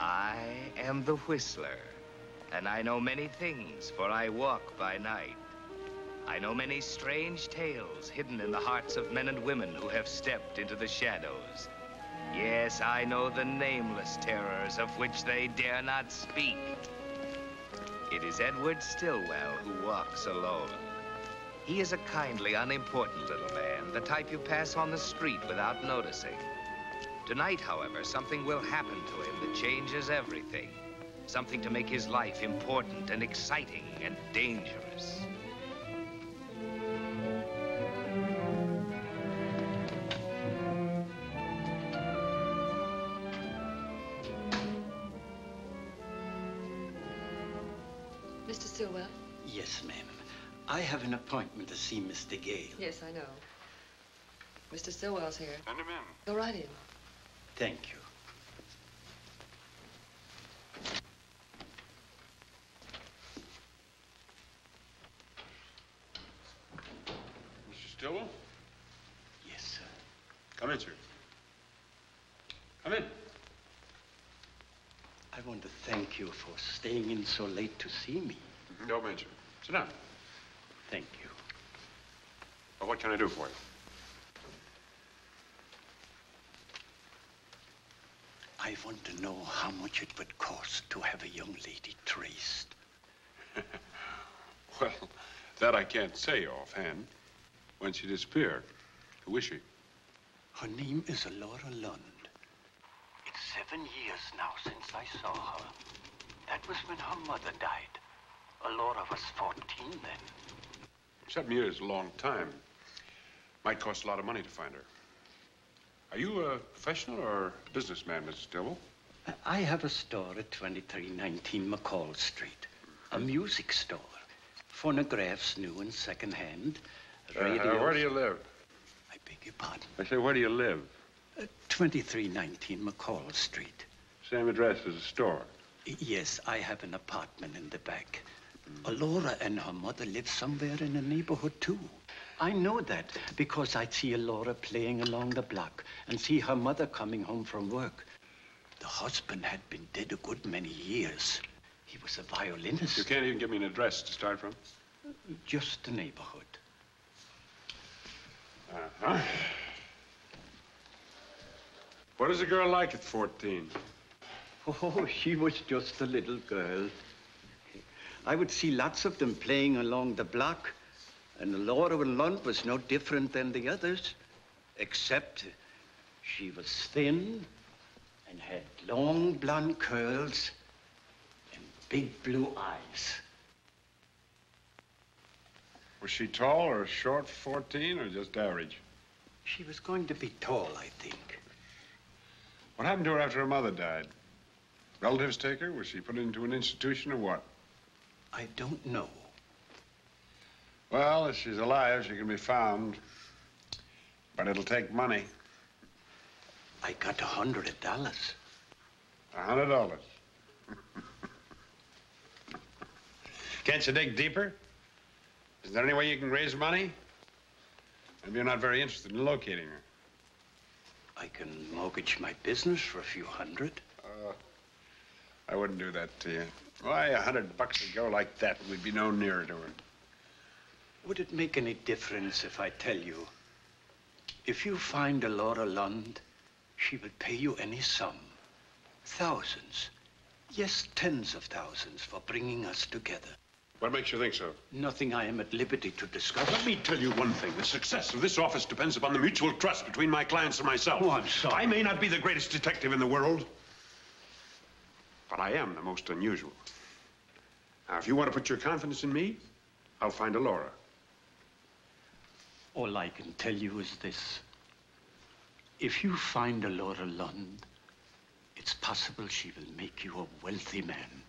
I am the Whistler, and I know many things, for I walk by night. I know many strange tales hidden in the hearts of men and women who have stepped into the shadows. Yes, I know the nameless terrors of which they dare not speak. It is Edward Stillwell who walks alone. He is a kindly, unimportant little man, the type you pass on the street without noticing. Tonight, however, something will happen to him that changes everything. Something to make his life important and exciting and dangerous. Mr. Stillwell? Yes, ma'am. I have an appointment to see Mr. Gale. Yes, I know. Mr. Stillwell's here. Send him in. Go right in. Thank you. Mr. Stillwell? Yes, sir. Come in, sir. Come in. I want to thank you for staying in so late to see me. Don't mention it. Sit down. Thank you. Well, what can I do for you? I want to know how much it would cost to have a young lady traced. Well, that I can't say offhand. When she disappeared, who is she? Her name is Alora Lund. It's 7 years now since I saw her. That was when her mother died. Alora was 14 then. 7 years is a long time. Might cost a lot of money to find her. Are you a professional or a businessman, Mr. Stillwell? I have a store at 2319 McCall Street. A music store. Phonographs, new and secondhand. Radio. Where do you live? I beg your pardon? I say, where do you live? 2319 McCall Street. Same address as the store? Yes, I have an apartment in the back. Alora and her mother live somewhere in the neighborhood, too. I know that because I'd see Alora playing along the block and see her mother coming home from work. The husband had been dead a good many years. He was a violinist. You can't even give me an address to start from? Just the neighborhood. Uh-huh. What does a girl like at 14? Oh, she was just a little girl. I would see lots of them playing along the block. And Alora Lund was no different than the others, except she was thin and had long blonde curls and big blue eyes. Was she tall or short, 14, or just average? She was going to be tall, I think. What happened to her after her mother died? Relatives take her? Was she put into an institution or what? I don't know. Well, if she's alive, she can be found. But it'll take money. I got $100. $100? Can't you dig deeper? Is there any way you can raise money? Maybe you're not very interested in locating her. I can mortgage my business for a few hundred. I wouldn't do that to you. Why, $100 would go like that, and we'd be no nearer to her. Would it make any difference if I tell you, if you find Alora Lund, she will pay you any sum, thousands, yes, tens of thousands for bringing us together? What makes you think so? Nothing I am at liberty to discuss. Let me tell you one thing. The success of this office depends upon the mutual trust between my clients and myself. Oh, I'm sorry. I may not be the greatest detective in the world, but I am the most unusual. Now, if you want to put your confidence in me, I'll find Alora. All I can tell you is this. If you find Alora Lund, it's possible she will make you a wealthy man.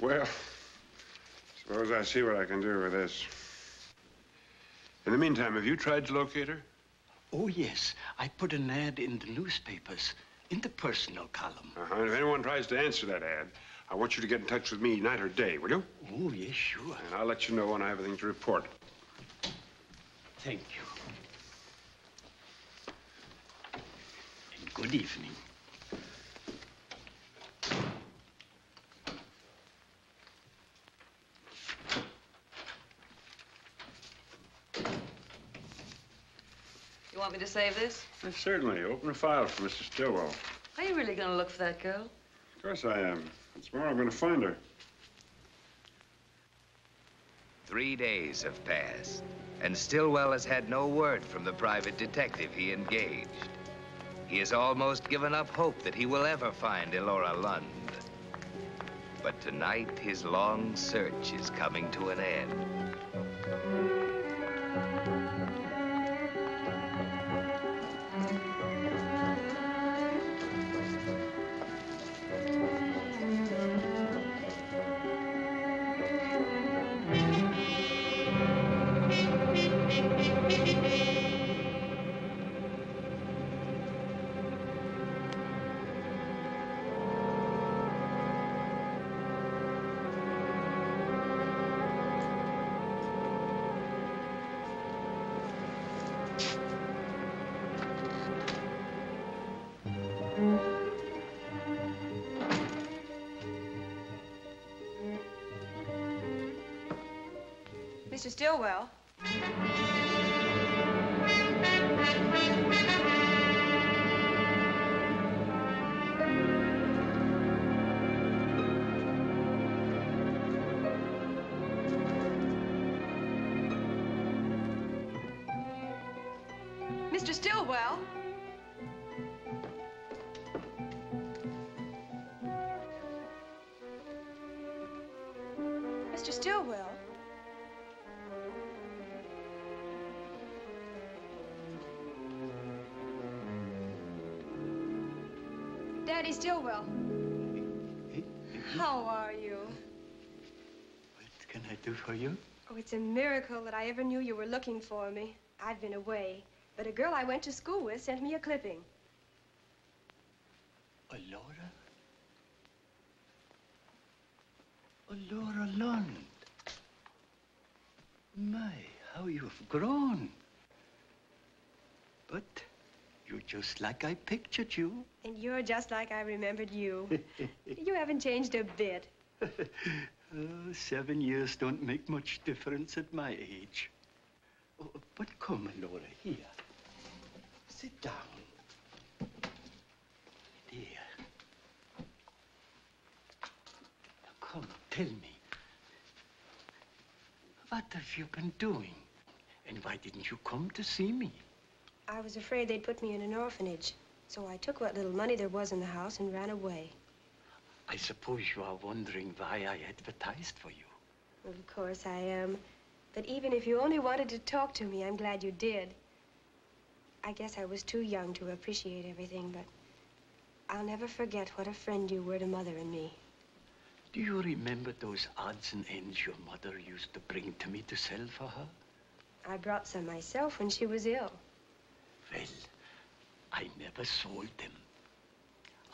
Well, suppose I see what I can do with this. In the meantime, have you tried to locate her? Oh, yes. I put an ad in the newspapers, in the personal column. Uh-huh. If anyone tries to answer that ad, I want you to get in touch with me night or day, will you? Oh, yes, sure. And I'll let you know when I have anything to report. Thank you. Good evening. You want me to save this? Yes, certainly. Open a file for Mr. Stillwell. Are you really going to look for that girl? Of course I am. Tomorrow I'm going to find her. 3 days have passed, and Stillwell has had no word from the private detective he engaged. He has almost given up hope that he will ever find Alora Lund. But tonight, his long search is coming to an end. Mr. Stillwell. Mr. Stillwell. Mr. Stillwell. Daddy Stillwell. How are you? What can I do for you? Oh, it's a miracle that I ever knew you were looking for me. I've been away, but a girl I went to school with sent me a clipping. Alora? Alora Lund. My, how you've grown. But you're just like I pictured you. And you're just like I remembered you. You haven't changed a bit. 7 years don't make much difference at my age. Oh, but come, Alora, here. Sit down. Dear. Now, come, tell me. What have you been doing? And why didn't you come to see me? I was afraid they'd put me in an orphanage, so I took what little money there was in the house and ran away. I suppose you are wondering why I advertised for you. Well, of course I am. But even if you only wanted to talk to me, I'm glad you did. I guess I was too young to appreciate everything, but I'll never forget what a friend you were to Mother and me. Do you remember those odds and ends your mother used to bring to me to sell for her? I brought some myself when she was ill. Well, I never sold them.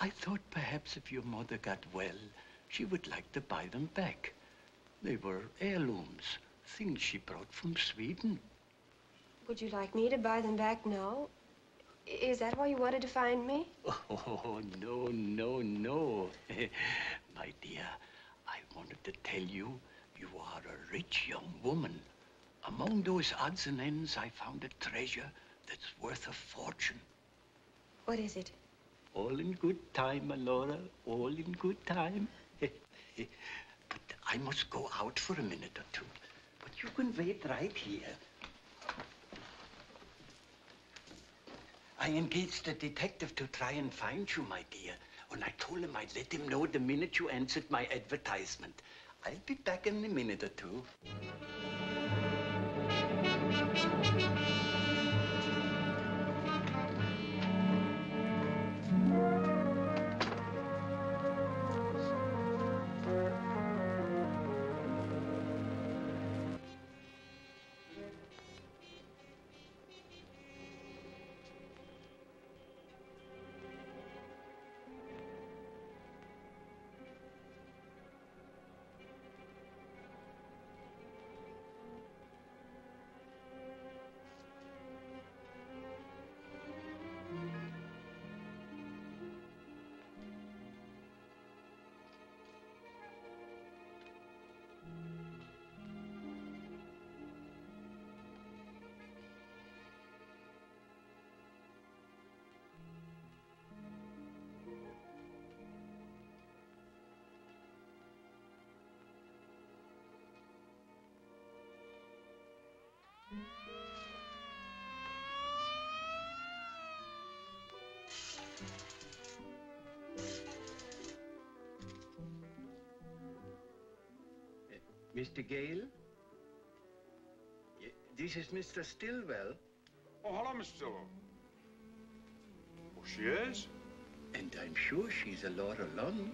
I thought perhaps if your mother got well, she would like to buy them back. They were heirlooms, things she brought from Sweden. Would you like me to buy them back now? Is that why you wanted to find me? Oh, no, no, no. My dear, I wanted to tell you, you are a rich young woman. Among those odds and ends, I found a treasure that's worth a fortune. What is it? All in good time, Alora. All in good time. But I must go out for a minute or two. But you can wait right here. I engaged a detective to try and find you, my dear. And I told him I'd let him know the minute you answered my advertisement. I'll be back in a minute or two. Mr. Gale? This is Mr. Stillwell. Oh, hello, Mr. Stillwell. Oh, she is? And I'm sure she's Alora Lund.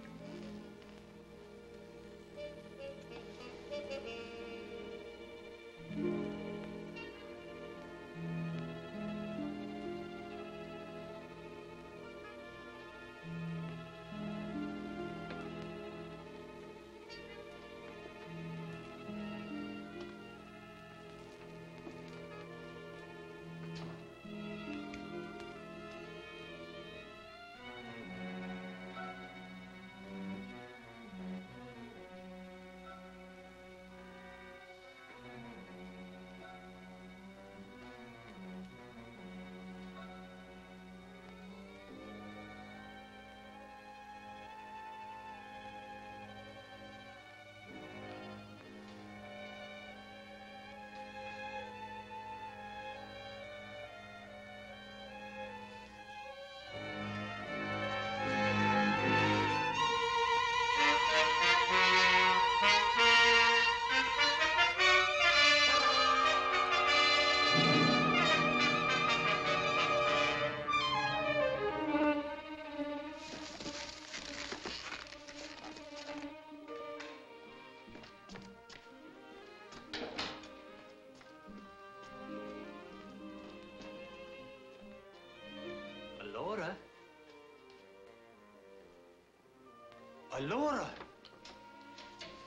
Alora!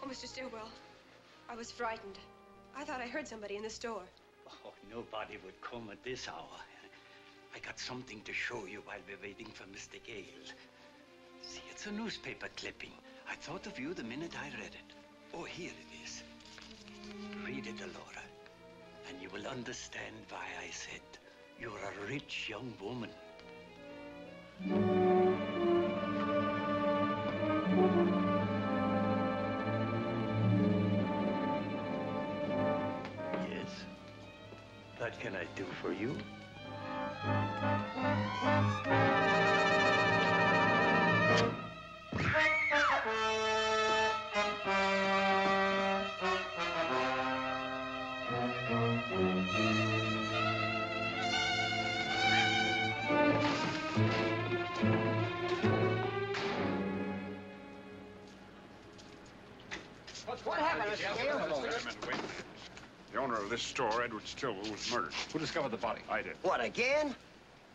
Oh, Mr. Stillwell, I was frightened. I thought I heard somebody in the store. Oh, nobody would come at this hour. I got something to show you while we're waiting for Mr. Gale. See, it's a newspaper clipping. I thought of you the minute I read it. Oh, here it is. Read it, Alora, and you will understand why I said you're a rich young woman. What can I do for you? What happened, Mr. Gale? The owner of this store, Edward Stillwell, was murdered. Who discovered the body? I did. What, again?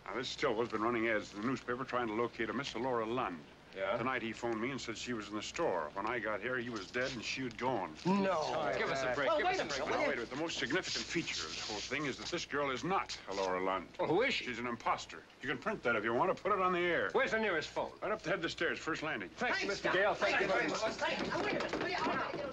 Now, this Stillwell's been running ads in the newspaper trying to locate a Miss Alora Lund. Yeah? Tonight he phoned me and said she was in the store. When I got here, he was dead and she had gone. No. Right, give us a break. Well, give us a break. Now, wait a minute. The most significant feature of this whole thing is that this girl is not Alora Lund. Well, who is she? She's an imposter. You can print that if you want to. Put it on the air. Where's the nearest phone? Right up the head of the stairs, first landing. Thanks Mr. Gale. Thank you very much. Wait a minute.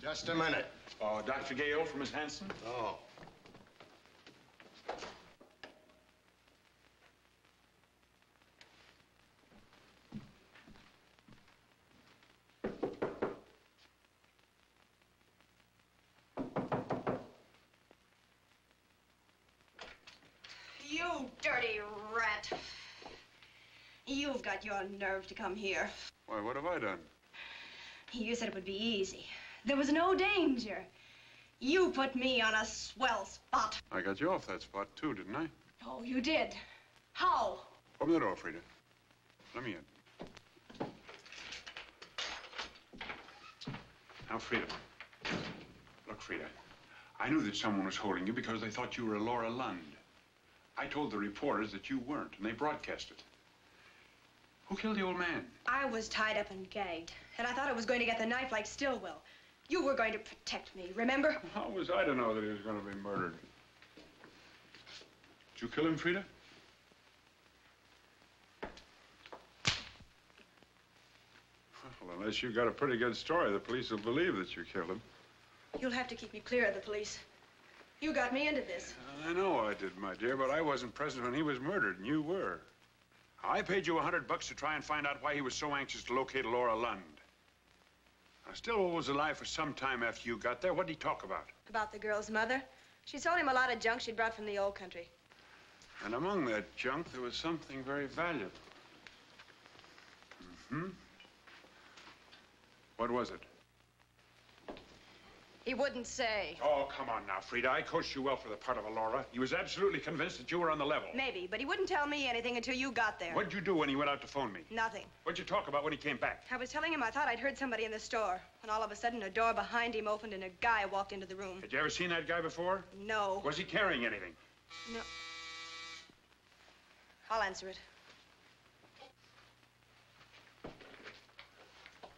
Just a minute. Oh, Dr. Gale from Miss Hansen? Oh. You dirty rat. You've got your nerve to come here. Why, what have I done? You said it would be easy. There was no danger. You put me on a swell spot. I got you off that spot, too, didn't I? Oh, you did. How? Open the door, Frieda. Let me in. Now, Frieda. Look, Frieda. I knew that someone was holding you because they thought you were Alora Lund. I told the reporters that you weren't, and they broadcast it. Who killed the old man? I was tied up and gagged, and I thought I was going to get the knife like Stillwell. You were going to protect me, remember? How was I to know that he was going to be murdered? Did you kill him, Frieda? Well, unless you've got a pretty good story, the police will believe that you killed him. You'll have to keep me clear of the police. You got me into this. I know I did, my dear, but I wasn't present when he was murdered, and you were. I paid you $100 to try and find out why he was so anxious to locate Alora Lund. Stillwell was alive for some time after you got there. What did he talk about? About the girl's mother. She sold him a lot of junk she'd brought from the old country. And among that junk, there was something very valuable. Mm-hmm. What was it? He wouldn't say. Oh, come on now, Frieda. I coached you well for the part of Alora. He was absolutely convinced that you were on the level. Maybe, but he wouldn't tell me anything until you got there. What'd you do when he went out to phone me? Nothing. What'd you talk about when he came back? I was telling him I thought I'd heard somebody in the store. And all of a sudden, a door behind him opened and a guy walked into the room. Had you ever seen that guy before? No. Was he carrying anything? No. I'll answer it.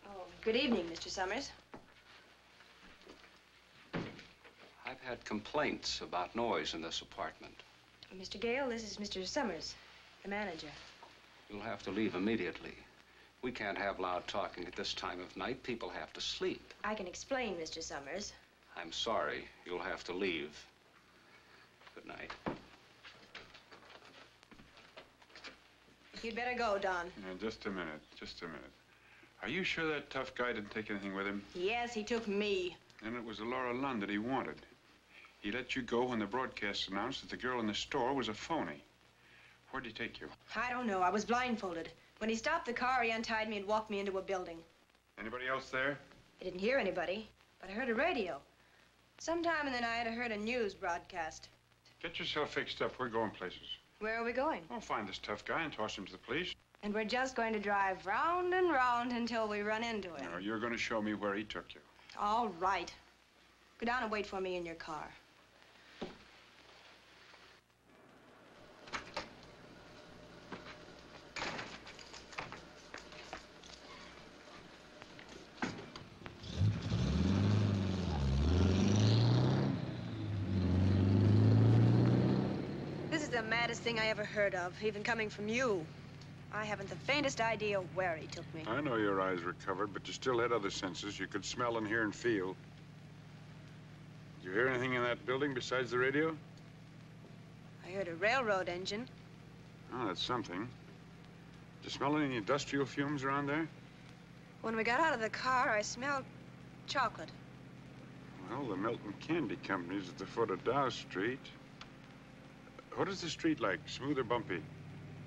Oh, good evening, Mr. Summers. I've had complaints about noise in this apartment. Mr. Gale, this is Mr. Summers, the manager. You'll have to leave immediately. We can't have loud talking at this time of night. People have to sleep. I can explain, Mr. Summers. I'm sorry. You'll have to leave. Good night. You'd better go, Don. Yeah, just a minute, just a minute. Are you sure that tough guy didn't take anything with him? Yes, he took me. And it was Alora Lund that he wanted. He let you go when the broadcast announced that the girl in the store was a phony. Where'd he take you? I don't know. I was blindfolded. When he stopped the car, he untied me and walked me into a building. Anybody else there? I didn't hear anybody, but I heard a radio. Sometime in the night, I heard a news broadcast. Get yourself fixed up. We're going places. Where are we going? We'll find this tough guy and toss him to the police. And we're just going to drive round and round until we run into him. No, you're going to show me where he took you. All right. Go down and wait for me in your car. Thing I ever heard of, even coming from you. I haven't the faintest idea where he took me. I know your eyes were covered, but you still had other senses. You could smell and hear and feel. Did you hear anything in that building besides the radio? I heard a railroad engine. Oh, that's something. Did you smell any industrial fumes around there? When we got out of the car, I smelled chocolate. Well, the Milton Candy Company's at the foot of Dow Street. What is the street like, smooth or bumpy?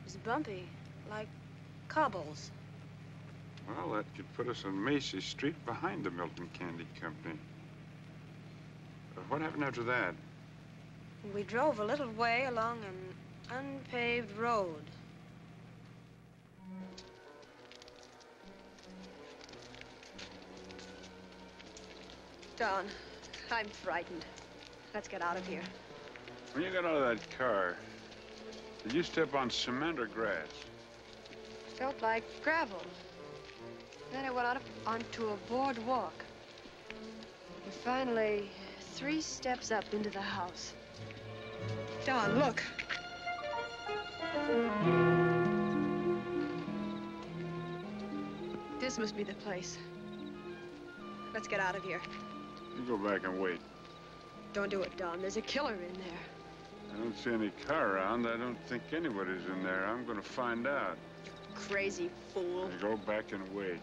It's bumpy, like cobbles. Well, that could put us on Macy Street behind the Milton Candy Company. What happened after that? We drove a little way along an unpaved road. Don, I'm frightened. Let's get out of here. When you got out of that car, did you step on cement or grass? Felt like gravel. Then I went out onto a boardwalk. And finally, 3 steps up into the house. Don, look. This must be the place. Let's get out of here. You go back and wait. Don't do it, Don. There's a killer in there. I don't see any car around. I don't think anybody's in there. I'm going to find out. You crazy fool. Now go back and wait.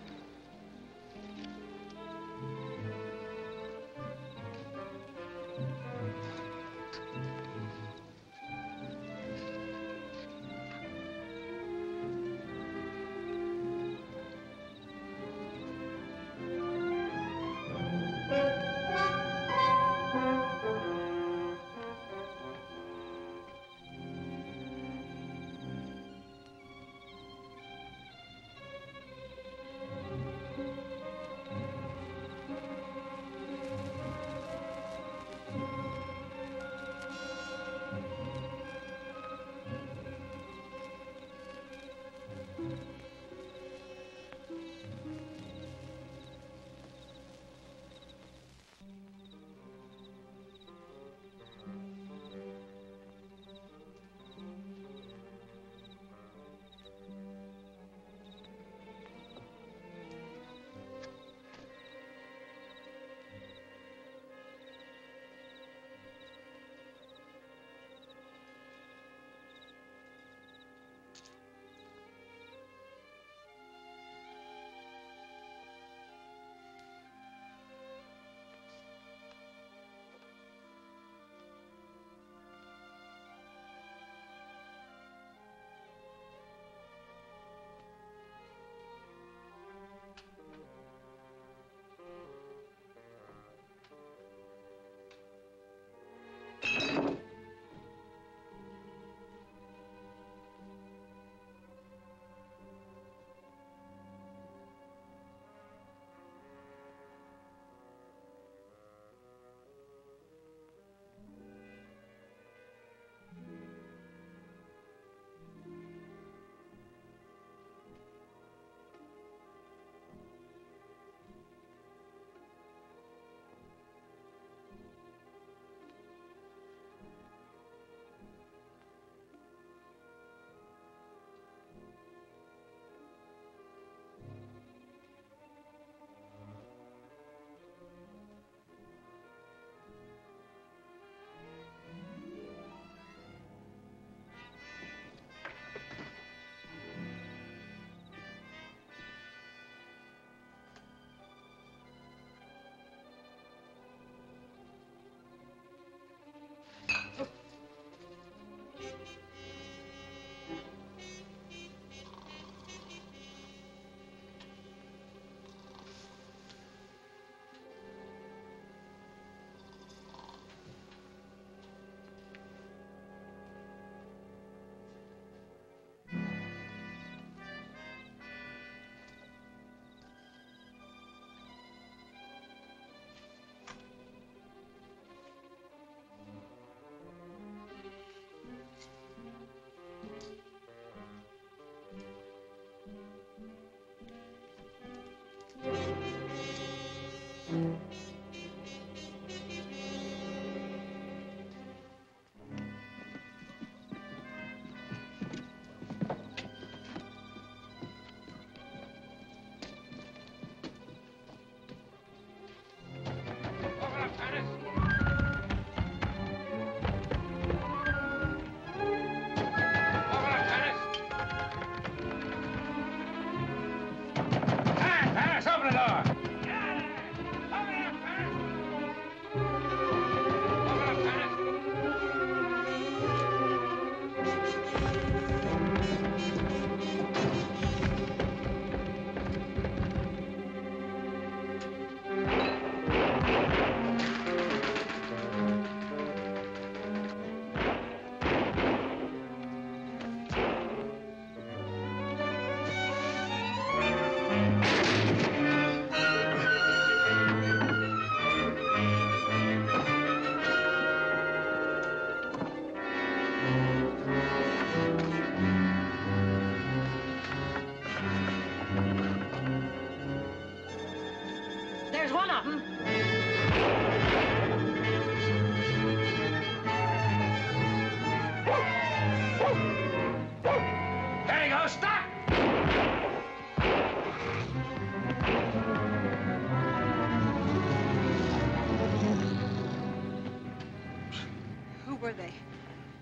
were they?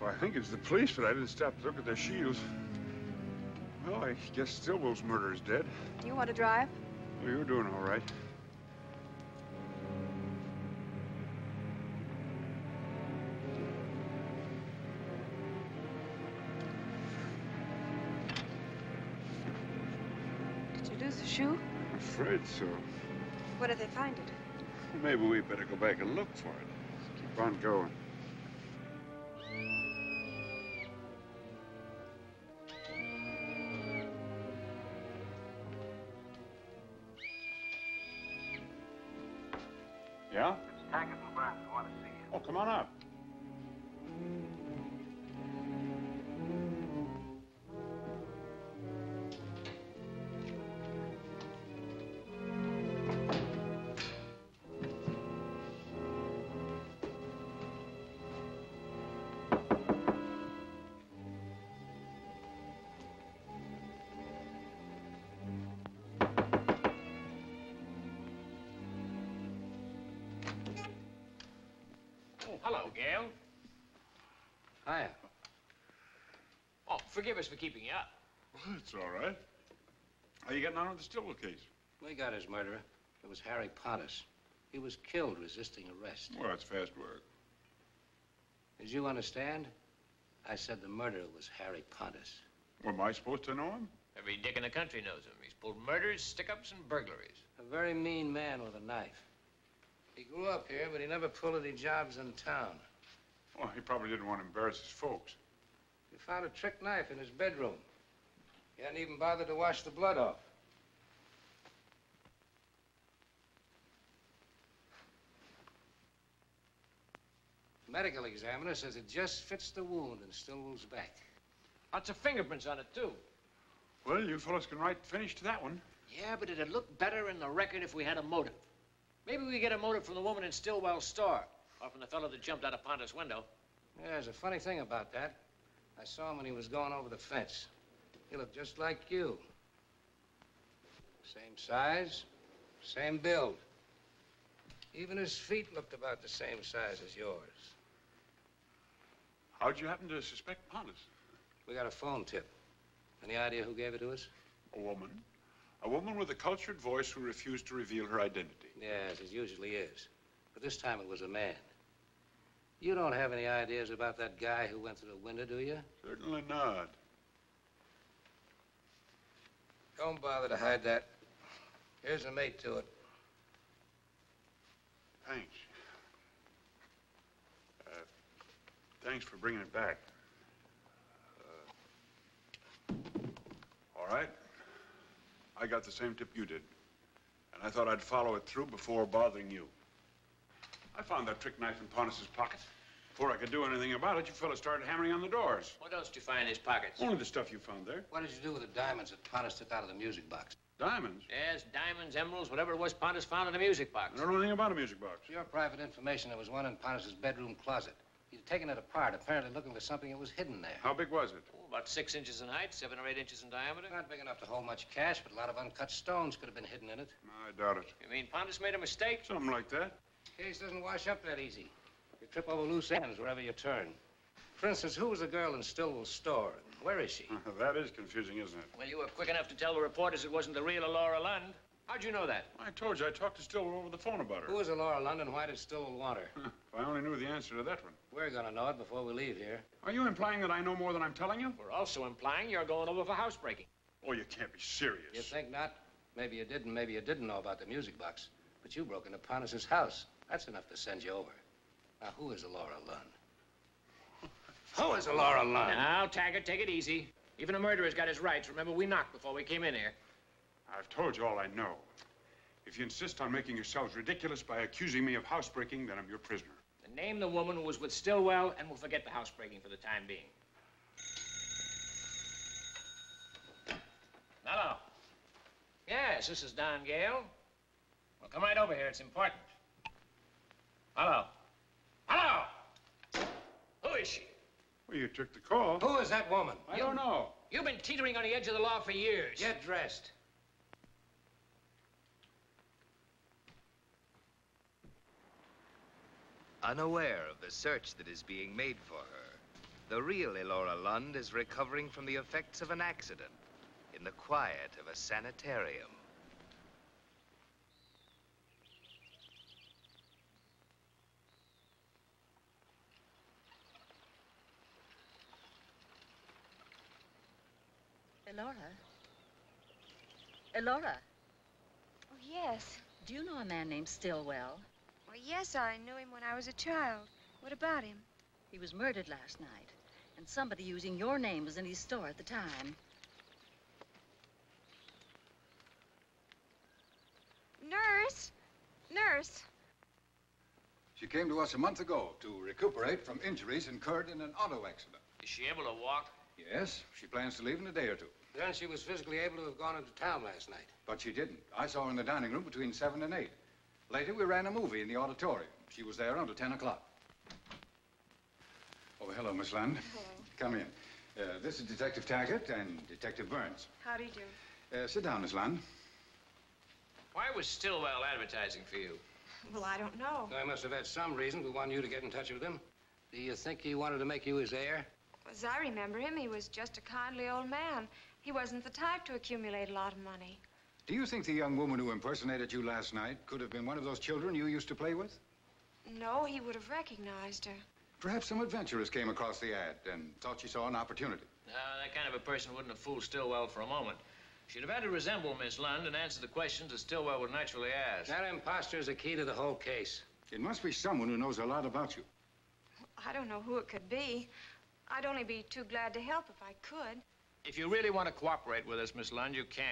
Well, I think it's the police, but I didn't stop to look at their shields. Well, I guess Stillwell's murderer is dead. You want to drive? Well, you're doing all right. Did you lose the shoe? I'm afraid so. Where did they find it? Well, maybe we better go back and look for it. Let's keep on going. Yeah? It's Taggart and Burns. I want to see you. Oh, come on up. Hello, Gale. Hiya. Oh, forgive us for keeping you up. Well, it's all right. How you getting on with the Stillwell case? We got his murderer. It was Harry Pontus. He was killed resisting arrest. Well, that's fast work. As you understand, I said the murderer was Harry Pontus. Well, am I supposed to know him? Every dick in the country knows him. He's pulled murders, stick-ups, and burglaries. A very mean man with a knife. He grew up here, but he never pulled any jobs in town. Well, he probably didn't want to embarrass his folks. We found a trick knife in his bedroom. He hadn't even bothered to wash the blood off. The medical examiner says it just fits the wound and Stillwell's back. Lots of fingerprints on it, too. Well, you fellas can write finish to that one. Yeah, but it'd look better in the record if we had a motive. Maybe we get a motive from the woman in Stillwell's store, or from the fellow that jumped out of Pontus' window. Yeah, there's a funny thing about that. I saw him when he was going over the fence. He looked just like you. Same size, same build. Even his feet looked about the same size as yours. How'd you happen to suspect Pontus? We got a phone tip. Any idea who gave it to us? A woman. A woman with a cultured voice who refused to reveal her identity. Yes, it usually is. But this time it was a man. You don't have any ideas about that guy who went through the window, do you? Certainly not. Don't bother to hide that. Here's a mate to it. Thanks. Thanks for bringing it back. All right. I got the same tip you did. And I thought I'd follow it through before bothering you. I found that trick knife in Pontus's pocket. Before I could do anything about it, you fellas started hammering on the doors. What else did you find in his pockets? Only the stuff you found there. What did you do with the diamonds that Pontus took out of the music box? Diamonds? Yes, diamonds, emeralds, whatever it was Pontus found in the music box. I don't know anything about a music box. For your private information, there was one in Pontus's bedroom closet. He'd taken it apart, apparently looking for something that was hidden there. How big was it? Oh, about 6 inches in height, 7 or 8 inches in diameter. Not big enough to hold much cash, but a lot of uncut stones could have been hidden in it. No, I doubt it. You mean Pontus made a mistake? Something like that. The case doesn't wash up that easy. You trip over loose ends wherever you turn. For instance, who was the girl in Stillwell's store? Where is she? That is confusing, isn't it? Well, you were quick enough to tell the reporters it wasn't the real Alora Lund. How'd you know that? I told you, I talked to Stillwell over the phone about her. Who was Alora Lund and why did Stillwell want her? If I only knew the answer to that one. We're gonna know it before we leave here. Are you implying that I know more than I'm telling you? We're also implying you're going over for housebreaking. Oh, you can't be serious. You think not? Maybe you did and maybe you didn't know about the music box. But you broke into Pontus's house. That's enough to send you over. Now, who is Alora Lund? Who is Alora Lund? Now, Taggart, take it easy. Even a murderer's got his rights. Remember, we knocked before we came in here. I've told you all I know. If you insist on making yourselves ridiculous by accusing me of housebreaking, then I'm your prisoner. Then name the woman who was with Stillwell, and we'll forget the housebreaking for the time being. Hello. Yes, this is Don Gale. Well, come right over here. It's important. Hello. Hello! Who is she? Well, you took the call. Who is that woman? I don't know. You've been teetering on the edge of the law for years. Get dressed. unaware of the search that is being made for her. The real Alora Lund is recovering from the effects of an accident in the quiet of a sanitarium. Alora? Alora? Oh, yes. Do you know a man named Stillwell? Well, yes, I knew him when I was a child. What about him? He was murdered last night, and somebody using your name was in his store at the time. Nurse! Nurse! She came to us a month ago to recuperate from injuries incurred in an auto accident. Is she able to walk? Yes, she plans to leave in a day or two. Then she was physically able to have gone into town last night. But she didn't. I saw her in the dining room between 7 and 8. Later, we ran a movie in the auditorium. She was there until 10 o'clock. Oh, hello, Miss Lund. Hello. Come in. This is Detective Taggart and Detective Burns. How do you do? Sit down, Miss Lund. Why was Stillwell advertising for you? Well, I don't know. They must have had some reason for wanting you to get in touch with him. Do you think he wanted to make you his heir? As I remember him, he was just a kindly old man. He wasn't the type to accumulate a lot of money. Do you think the young woman who impersonated you last night could have been one of those children you used to play with? No, he would have recognized her. Perhaps some adventurers came across the ad and thought she saw an opportunity. No, that kind of a person wouldn't have fooled Stillwell for a moment. She'd have had to resemble Miss Lund and answer the questions that Stillwell would naturally ask. That imposter is the key to the whole case. It must be someone who knows a lot about you. I don't know who it could be. I'd only be too glad to help if I could. If you really want to cooperate with us, Miss Lund, you can.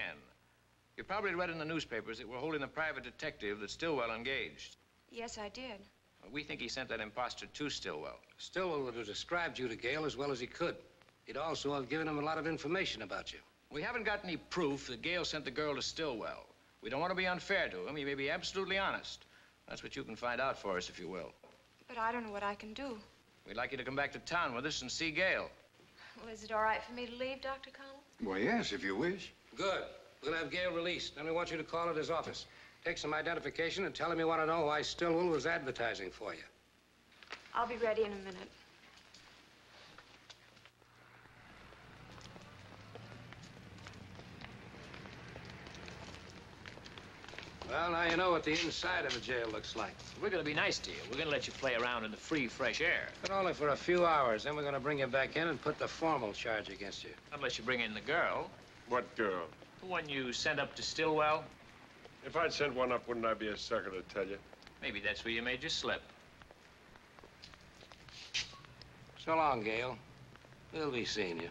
You probably read in the newspapers that we're holding a private detective that Stillwell engaged. Yes, I did. Well, we think he sent that imposter to Stillwell. Stillwell would have described you to Gale as well as he could. He'd also have given him a lot of information about you. We haven't got any proof that Gale sent the girl to Stillwell. We don't want to be unfair to him. He may be absolutely honest. That's what you can find out for us, if you will. But I don't know what I can do. We'd like you to come back to town with us and see Gale. Well, is it all right for me to leave, Dr. Connell? Well, yes, if you wish. Good. We'll have Gale released. Then we want you to call at his office. Take some identification and tell him you want to know why Stillwell was advertising for you. I'll be ready in a minute. Well, now you know what the inside of a jail looks like. We're going to be nice to you. We're going to let you play around in the free, fresh air. But only for a few hours. Then we're going to bring you back in and put the formal charge against you. Unless you bring in the girl. What girl? The one you sent up to Stillwell. If I'd sent one up, wouldn't I be a sucker to tell you? Maybe that's where you made your slip. So long, Gale. We'll be seeing you.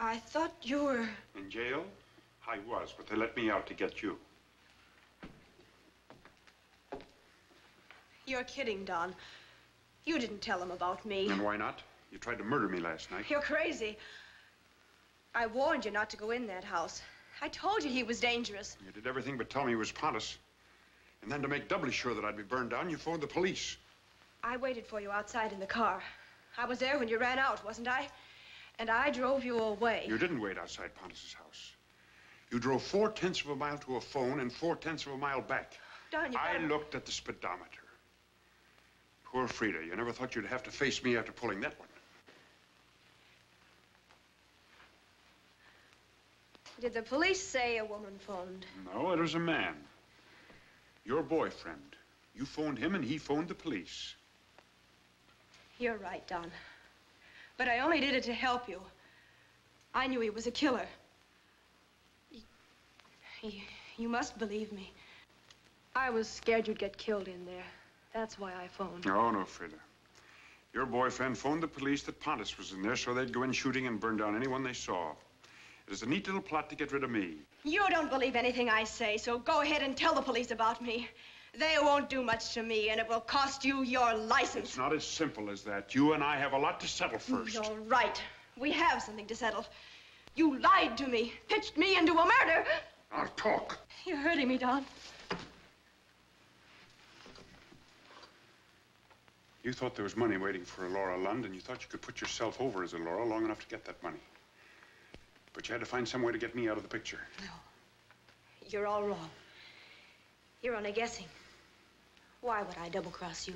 I thought you were... In jail? I was, but they let me out to get you. You're kidding, Don. You didn't tell them about me. And why not? You tried to murder me last night. You're crazy. I warned you not to go in that house. I told you he was dangerous. You did everything but tell me he was Pontus. And then to make doubly sure that I'd be burned down, you phoned the police. I waited for you outside in the car. I was there when you ran out, wasn't I? And I drove you away. You didn't wait outside Pontus' house. You drove 4/10 of a mile to a phone and 4/10 of a mile back. Don, you I looked at the speedometer. Poor Frieda, you never thought you'd have to face me after pulling that one. Did the police say a woman phoned? No, it was a man. Your boyfriend. You phoned him and he phoned the police. You're right, Don. But I only did it to help you. I knew he was a killer. You must believe me. I was scared you'd get killed in there. That's why I phoned. Oh, no, Frieda. Your boyfriend phoned the police that Pontus was in there so they'd go in shooting and burn down anyone they saw. It was a neat little plot to get rid of me. You don't believe anything I say, so go ahead and tell the police about me. They won't do much to me, and it will cost you your license. It's not as simple as that. You and I have a lot to settle first. You're right. We have something to settle. You lied to me, pitched me into a murder. I'll talk. You're hurting me, Don. You thought there was money waiting for Alora Lund, and you thought you could put yourself over as Alora long enough to get that money. But you had to find some way to get me out of the picture. No. You're all wrong. You're only guessing. Why would I double-cross you?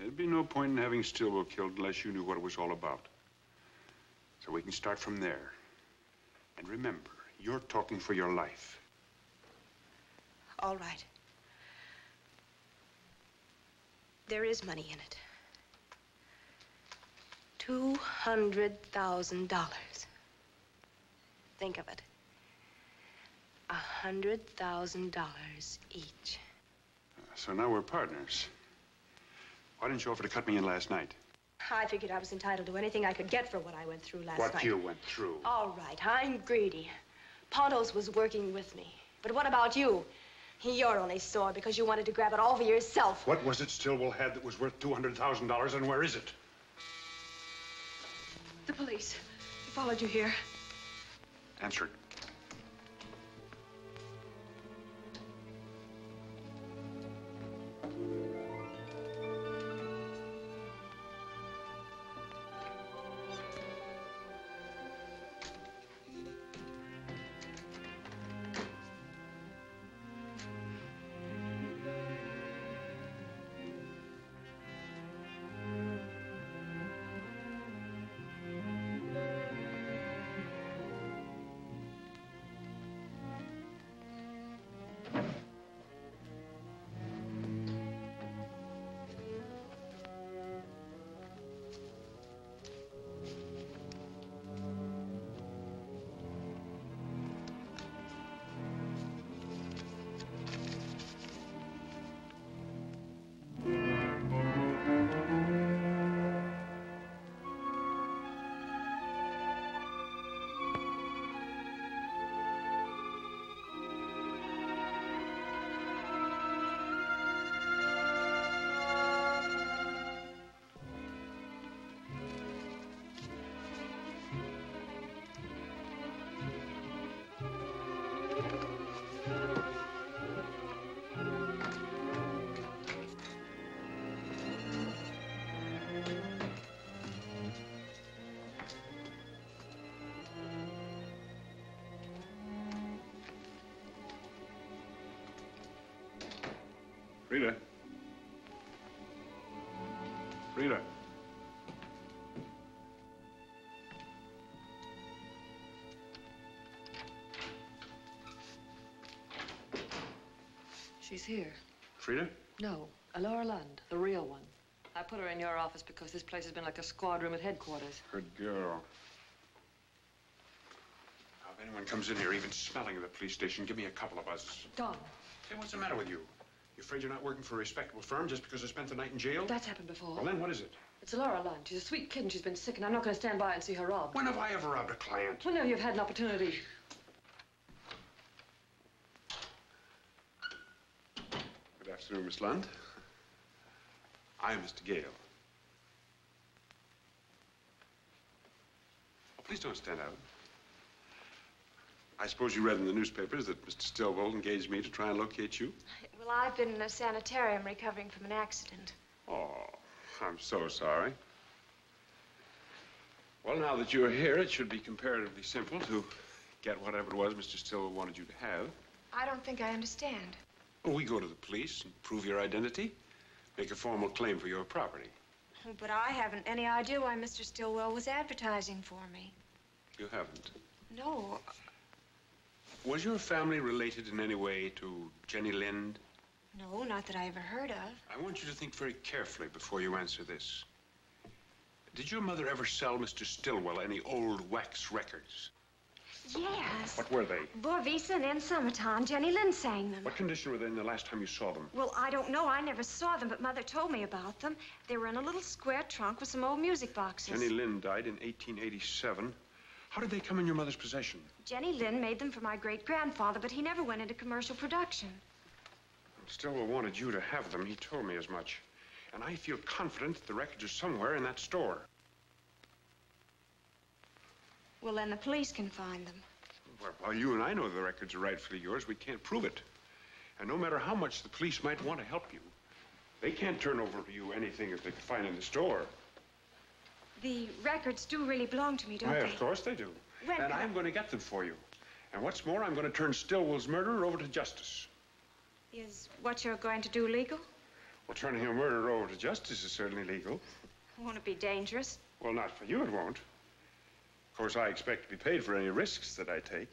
There'd be no point in having Stillwell killed unless you knew what it was all about. So we can start from there. And remember, you're talking for your life. All right. There is money in it. $200,000. Think of it. $100,000 each. So now we're partners. Why didn't you offer to cut me in last night? I figured I was entitled to anything I could get for what I went through last night. What you went through? All right, I'm greedy. Pontos was working with me. But what about you? You're only sore because you wanted to grab it all for yourself. What was it Stillwell had that was worth $200,000, and where is it? The police. They followed you here. Answer it. Frieda. Frieda. She's here. Frieda? No, Alora Lund, the real one. I put her in your office because this place has been like a squad room at headquarters. Good girl. Now, if anyone comes in here even smelling of the police station, give me a couple of us. Don. Hey, what's the matter with you? You afraid you're not working for a respectable firm just because I spent the night in jail? That's happened before. Well, then what is it? It's Alora Lund. She's a sweet kid and she's been sick, and I'm not going to stand by and see her robbed. When have I ever robbed a client? Well, no, you've had an opportunity. Good afternoon, Miss Lund. I'm Mr. Gale. Oh, please don't stand out. I suppose you read in the newspapers that Mr. Stillwell engaged me to try and locate you? Well, I've been in a sanitarium recovering from an accident. Oh, I'm so sorry. Well, now that you're here, it should be comparatively simple to get whatever it was Mr. Stillwell wanted you to have. I don't think I understand. Well, we go to the police and prove your identity, make a formal claim for your property. But I haven't any idea why Mr. Stillwell was advertising for me. You haven't? No. Was your family related in any way to Jenny Lind? No, not that I ever heard of. I want you to think very carefully before you answer this. Did your mother ever sell Mr. Stillwell any old wax records? Yes. What were they? Borvisa and In Summertime. Jenny Lind sang them. What condition were they in the last time you saw them? Well, I don't know. I never saw them, but Mother told me about them. They were in a little square trunk with some old music boxes. Jenny Lind died in 1887. How did they come in your mother's possession? Jenny Lind made them for my great-grandfather, but he never went into commercial production. Stillwell wanted you to have them. He told me as much. And I feel confident that the wreckage is somewhere in that store. Well, then the police can find them. Well, while you and I know the records are rightfully yours, we can't prove it. And no matter how much the police might want to help you, they can't turn over to you anything if they could find in the store. The records do really belong to me, don't they? Of course they do. Well, and I'm going to get them for you. And what's more, I'm going to turn Stillwell's murderer over to justice. Is what you're going to do legal? Well, turning a murderer over to justice is certainly legal. Won't it be dangerous? Well, not for you, it won't. Of course, I expect to be paid for any risks that I take.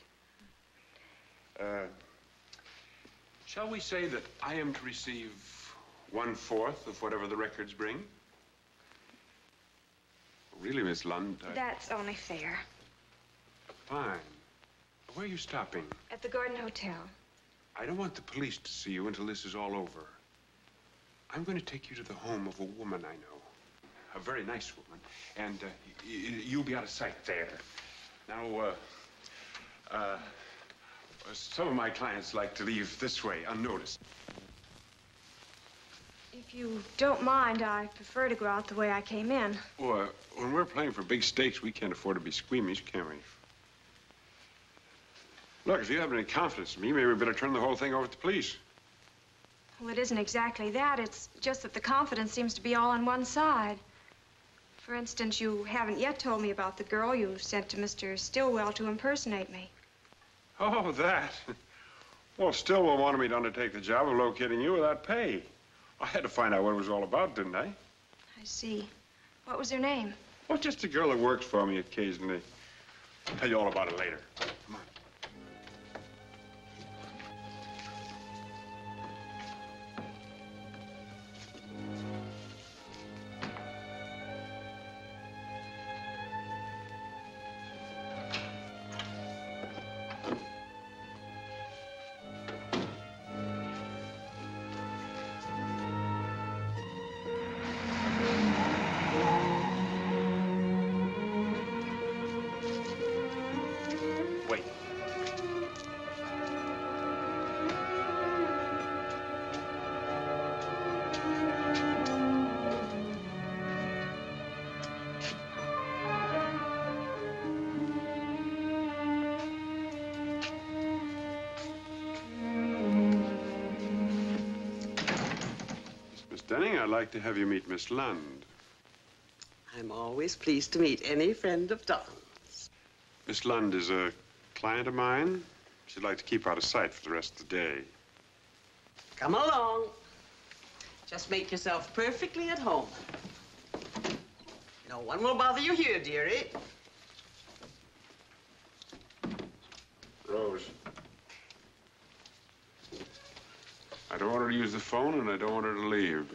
Shall we say that I am to receive 1/4 of whatever the records bring? Really, Miss Lund, that's only fair. Fine. Where are you stopping? At the Gordon Hotel. I don't want the police to see you until this is all over. I'm going to take you to the home of a woman I know. A very nice woman, and you'll be out of sight there. Now, some of my clients like to leave this way, unnoticed. If you don't mind, I prefer to go out the way I came in. Well, when we're playing for big stakes, we can't afford to be squeamish, can we? Look, if you have any confidence in me, maybe we better turn the whole thing over to the police. Well, it isn't exactly that. It's just that the confidence seems to be all on one side. For instance, you haven't yet told me about the girl you sent to Mr. Stillwell to impersonate me. Oh, that. Well, Stillwell wanted me to undertake the job of locating you without pay. I had to find out what it was all about, didn't I? I see. What was her name? Well, just a girl that works for me occasionally. I'll tell you all about it later. Come on. I'd like to have you meet Miss Lund. I'm always pleased to meet any friend of Don's. Miss Lund is a client of mine. She'd like to keep out of sight for the rest of the day. Come along. Just make yourself perfectly at home. No one will bother you here, dearie. Rose. I don't want her to use the phone, and I don't want her to leave.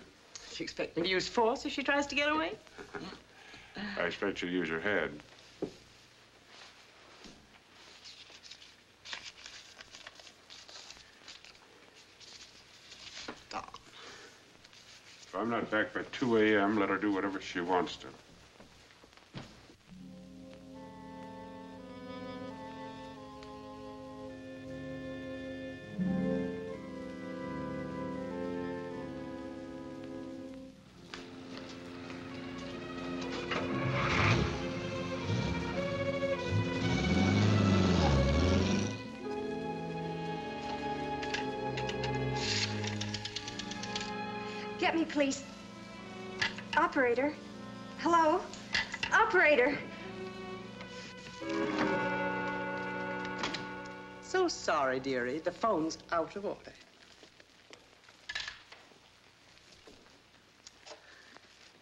You expect me to use force if she tries to get away? I expect you to use your head. Don. If I'm not back by 2 a.m., let her do whatever she wants to. Please. Operator. Hello? Operator. So sorry, dearie. The phone's out of order.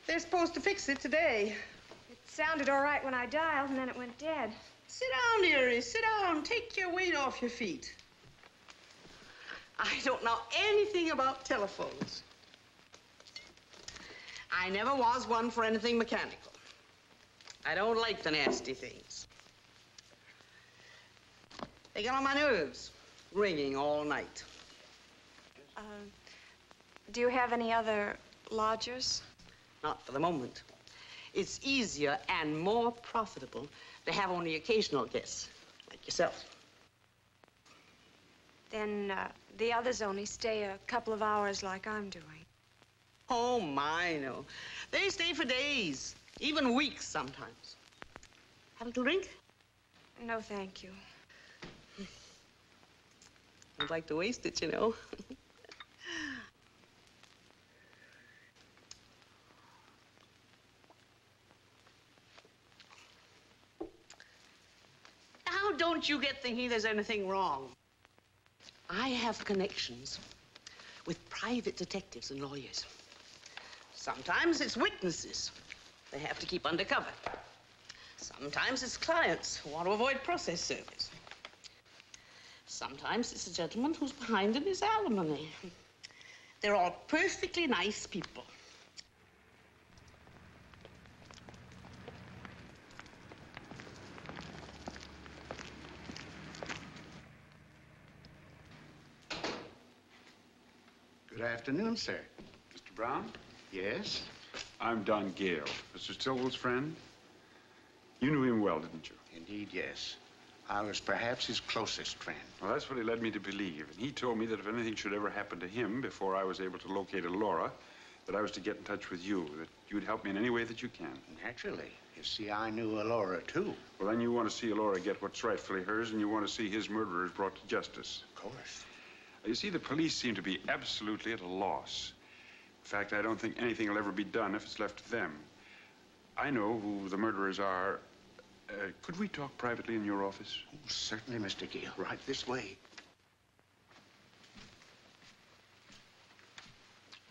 They're supposed to fix it today. It sounded all right when I dialed, and then it went dead. Sit down, dearie. Sit down. Take your weight off your feet. I don't know anything about telephones. I never was one for anything mechanical. I don't like the nasty things. They get on my nerves, ringing all night. Do you have any other lodgers? Not for the moment. It's easier and more profitable to have only occasional guests, like yourself. Then the others only stay a couple of hours like I'm doing. Oh, my, no. They stay for days, even weeks sometimes. Have a little drink? No, thank you. I'd like to waste it, you know. How don't you get thinking there's anything wrong? I have connections with private detectives and lawyers. Sometimes it's witnesses they have to keep undercover. Sometimes it's clients who want to avoid process service. Sometimes it's a gentleman who's behind in his alimony. They're all perfectly nice people. Good afternoon, sir. Mr. Brown? Yes? I'm Don Gale, Mr. Stillwell's friend. You knew him well, didn't you? Indeed, yes. I was perhaps his closest friend. Well, that's what he led me to believe. And he told me that if anything should ever happen to him before I was able to locate Alora, that I was to get in touch with you, that you'd help me in any way that you can. Naturally. You see, I knew Alora, too. Well, then you want to see Alora get what's rightfully hers, and you want to see his murderers brought to justice. Of course. You see, the police seem to be absolutely at a loss. In fact, I don't think anything will ever be done if it's left to them. I know who the murderers are. Could we talk privately in your office? Oh, certainly, Mr. Gale. Right this way.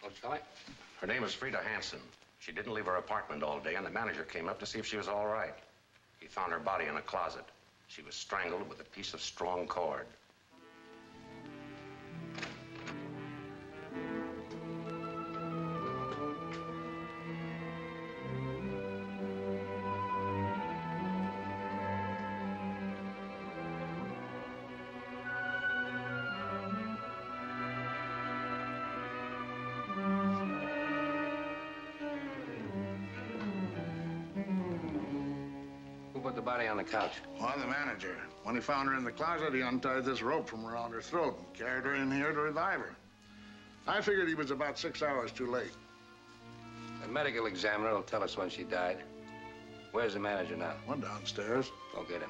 Well, Charlie, her name is Frieda Hansen. She didn't leave her apartment all day, and the manager came up to see if she was all right. He found her body in a closet. She was strangled with a piece of strong cord. Couch. Why, the manager. When he found her in the closet, he untied this rope from around her throat and carried her in here to revive her. I figured he was about 6 hours too late. The medical examiner will tell us when she died. Where's the manager now? Well, downstairs. Go get him.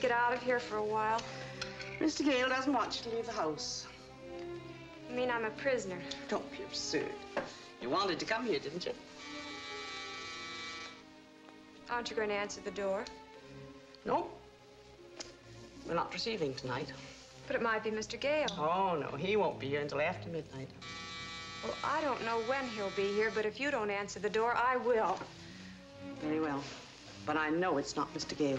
Get out of here for a while. Mr. Gale doesn't want you to leave the house. You mean I'm a prisoner? Don't be absurd. You wanted to come here, didn't you? Aren't you going to answer the door? No. We're not receiving tonight. But it might be Mr. Gale. Oh, no, he won't be here until after midnight. Well, I don't know when he'll be here, but if you don't answer the door, I will. Very well. But I know it's not Mr. Gale.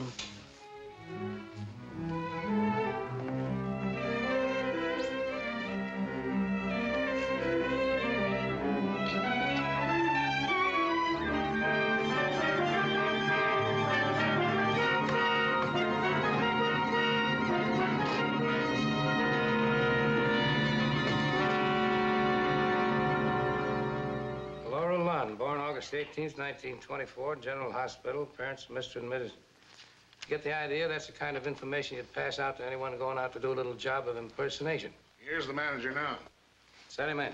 Alora Lund, born August 18th, 1924, General Hospital, parents Mr. and Mrs. You get the idea? That's the kind of information you'd pass out to anyone going out to do a little job of impersonation. Here's the manager now. Set him in.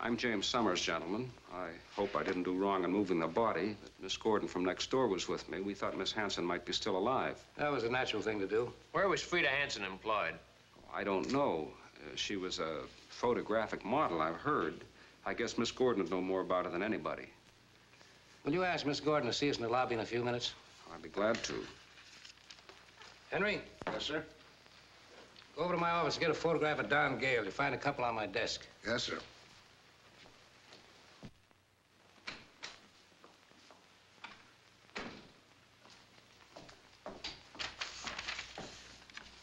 I'm James Summers, gentlemen. I hope I didn't do wrong in moving the body, but Miss Gordon from next door was with me. We thought Miss Hansen might be still alive. That was a natural thing to do. Where was Frieda Hansen employed? Oh, I don't know. She was a photographic model, I've heard. I guess Miss Gordon would know more about her than anybody. Will you ask Miss Gordon to see us in the lobby in a few minutes? I'd be glad to. Henry? Yes, sir? Go over to my office and get a photograph of Don Gale. You'll find a couple on my desk. Yes, sir.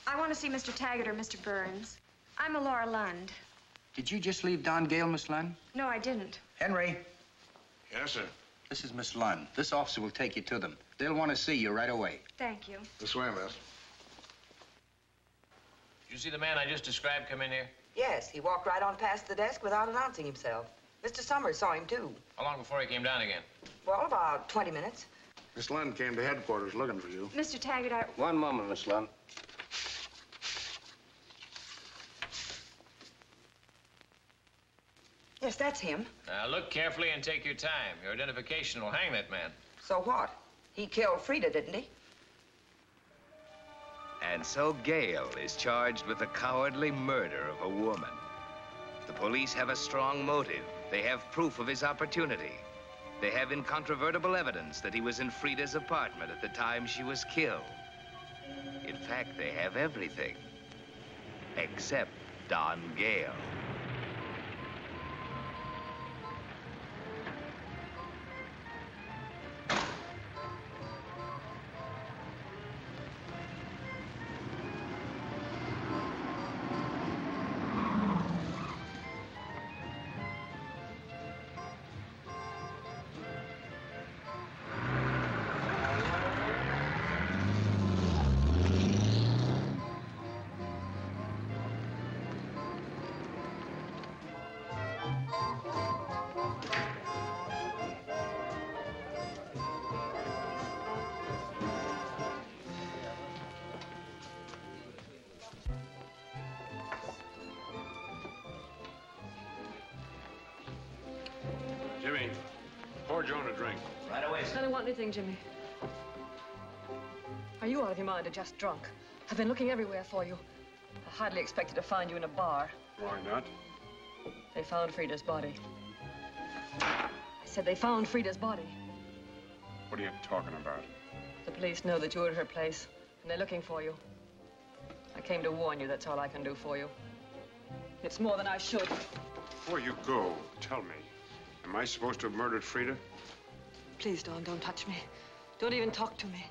I want to see Mr. Taggart or Mr. Burns. I'm Alora Lund. Did you just leave Don Gale, Miss Lund? No, I didn't. Henry? Yes, sir. This is Miss Lund. This officer will take you to them. They'll want to see you right away. Thank you. This way, miss. You see the man I just described come in here? Yes, he walked right on past the desk without announcing himself. Mr. Summers saw him, too. How long before he came down again? Well, about 20 minutes. Miss Lund came to headquarters looking for you. Mr. Taggart, I... One moment, Miss Lund. Yes, that's him. Now, look carefully and take your time. Your identification will hang that man. So what? He killed Frieda, didn't he? And so Gale is charged with the cowardly murder of a woman. The police have a strong motive. They have proof of his opportunity. They have incontrovertible evidence that he was in Frieda's apartment at the time she was killed. In fact, they have everything, except Don Gale. Jimmy, pour Joan a drink. Right away, sir. I don't want anything, Jimmy. Are you out of your mind or just drunk? I've been looking everywhere for you. I hardly expected to find you in a bar. Why not? They found Frieda's body. I said they found Frieda's body. What are you talking about? The police know that you were at her place, and they're looking for you. I came to warn you, that's all I can do for you. It's more than I should. Before you go, tell me. Am I supposed to have murdered Frieda? Please, Dawn, don't touch me. Don't even talk to me.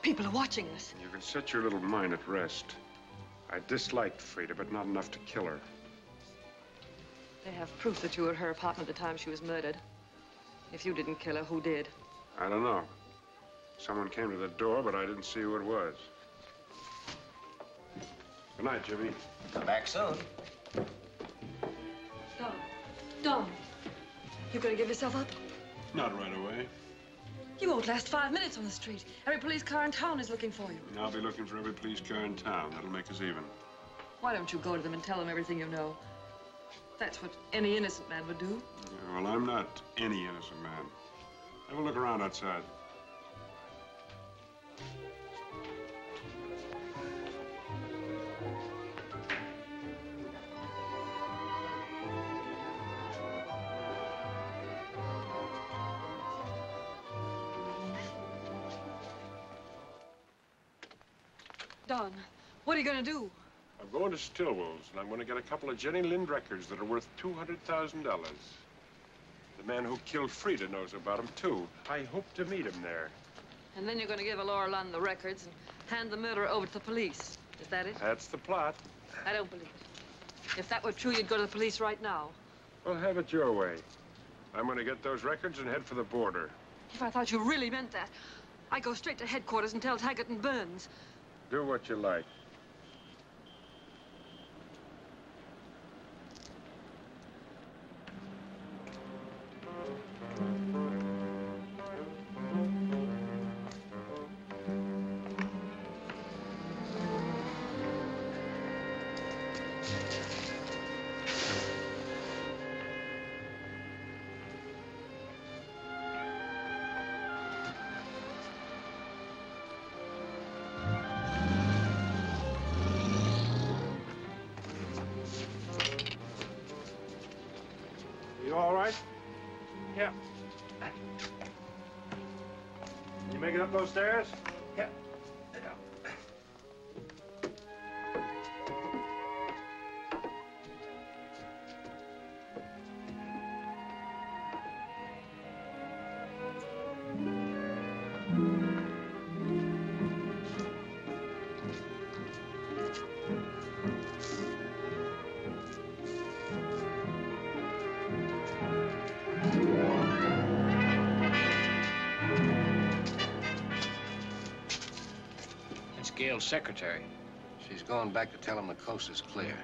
People are watching us. You can set your little mind at rest. I disliked Frieda, but not enough to kill her. They have proof that you were at her apartment at the time she was murdered. If you didn't kill her, who did? I don't know. Someone came to the door, but I didn't see who it was. Good night, Jimmy. Come back soon. Dawn. Don, you gonna give yourself up? Not right away. You won't last 5 minutes on the street. Every police car in town is looking for you. And I'll be looking for every police car in town. That'll make us even. Why don't you go to them and tell them everything you know? That's what any innocent man would do. Yeah, well, I'm not any innocent man. Have a look around outside. Don, what are you going to do? I'm going to Stillwell's, and I'm going to get a couple of Jenny Lind records that are worth $200,000. The man who killed Frieda knows about them, too. I hope to meet him there. And then you're going to give Alora Lund the records and hand the murderer over to the police. Is that it? That's the plot. I don't believe it. If that were true, you'd go to the police right now. Well, have it your way. I'm going to get those records and head for the border. If I thought you really meant that, I'd go straight to headquarters and tell Taggart and Burns. Do what you like. Yeah. You make it up those stairs? Yeah. That's Gale's secretary. She's gone back to tell him the coast is clear.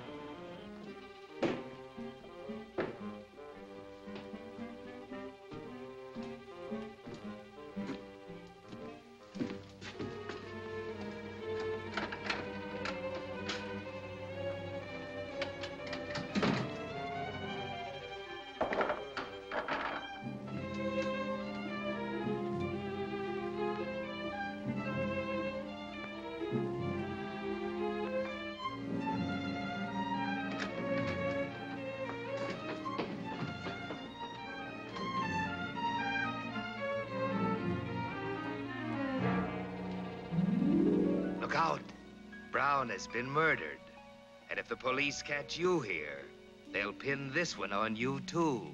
Has been murdered. And if the police catch you here, they'll pin this one on you, too.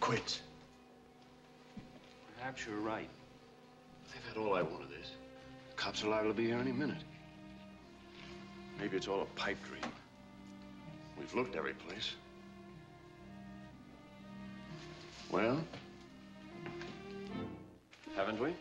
Quits. Perhaps you're right. They've had all I want of this. The cops are liable to be here any minute. Maybe it's all a pipe dream. We've looked every place. Well, haven't we?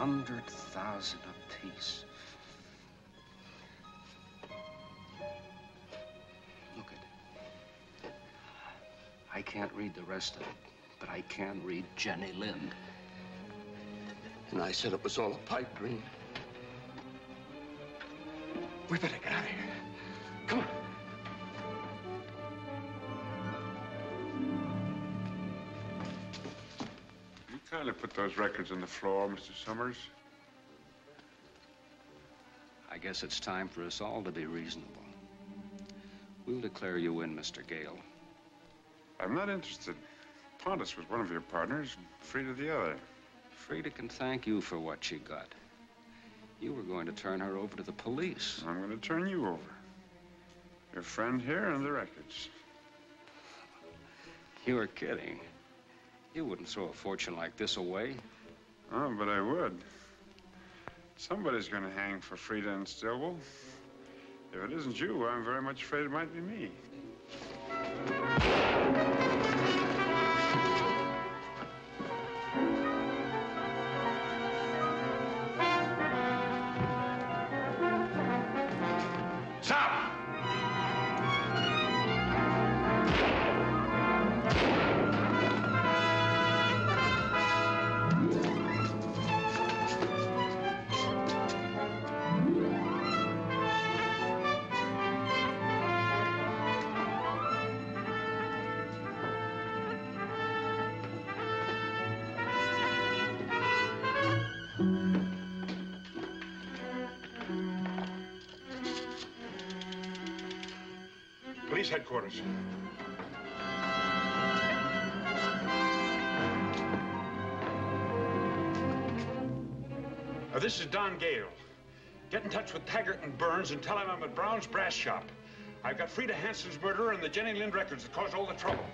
$100,000 apiece. Look at it. I can't read the rest of it, but I can read Jenny Lind. And I said it was all a pipe dream. We better get out of here. Come on. You kindly put those records on the floor, Mr. Summers. I guess it's time for us all to be reasonable. We'll declare you in, Mr. Gale. I'm not interested. Pontus was one of your partners, and Frieda the other. Frieda can thank you for what she got. You were going to turn her over to the police. I'm going to turn you over. Your friend here and the records. You were kidding. You wouldn't throw a fortune like this away. Oh, but I would. Somebody's going to hang for Frieda and Stillwell. If it isn't you, I'm very much afraid it might be me. Headquarters. Now, this is Don Gale. Get in touch with Taggart and Burns and tell him I'm at Brown's Brass Shop. I've got Frieda Hansen's murderer and the Jenny Lind records that caused all the trouble.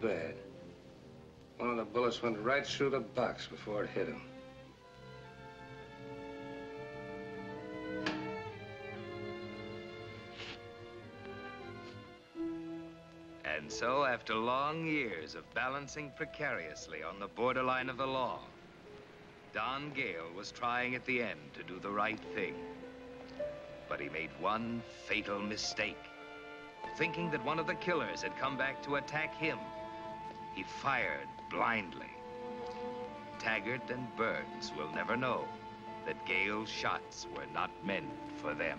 too bad. One of the bullets went right through the box before it hit him. And so, after long years of balancing precariously on the borderline of the law, Don Gale was trying at the end to do the right thing. But he made one fatal mistake. Thinking that one of the killers had come back to attack him, he fired blindly. Taggart and Burns will never know that Gale's shots were not meant for them.